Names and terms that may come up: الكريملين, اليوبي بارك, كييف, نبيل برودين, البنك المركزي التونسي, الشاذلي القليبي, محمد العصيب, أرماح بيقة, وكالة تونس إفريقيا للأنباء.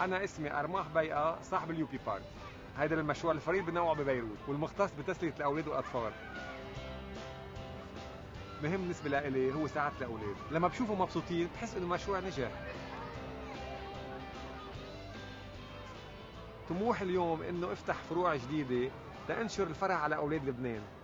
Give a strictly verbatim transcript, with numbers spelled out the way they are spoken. أنا اسمي أرماح بيقة، صاحب اليوبي بارك. هيدا المشروع الفريد بنوعه ببيروت والمختص بتسلية الأولاد والأطفال. مهم بالنسبة لإلي هو سعادة الأولاد، لما بشوفهم مبسوطين بحس إنه المشروع نجح. طموح اليوم إنه أفتح فروع جديدة لأنشر الفرح على أولاد لبنان.